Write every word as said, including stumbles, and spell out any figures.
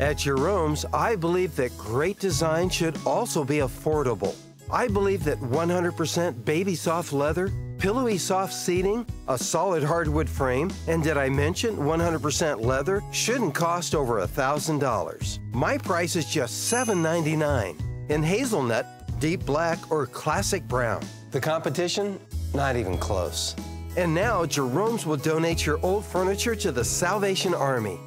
At Jerome's, I believe that great design should also be affordable. I believe that one hundred percent baby soft leather, pillowy soft seating, a solid hardwood frame, and did I mention one hundred percent leather shouldn't cost over one thousand dollars. My price is just seven ninety-nine. In hazelnut, deep black, or classic brown. The competition? Not even close. And now, Jerome's will donate your old furniture to the Salvation Army.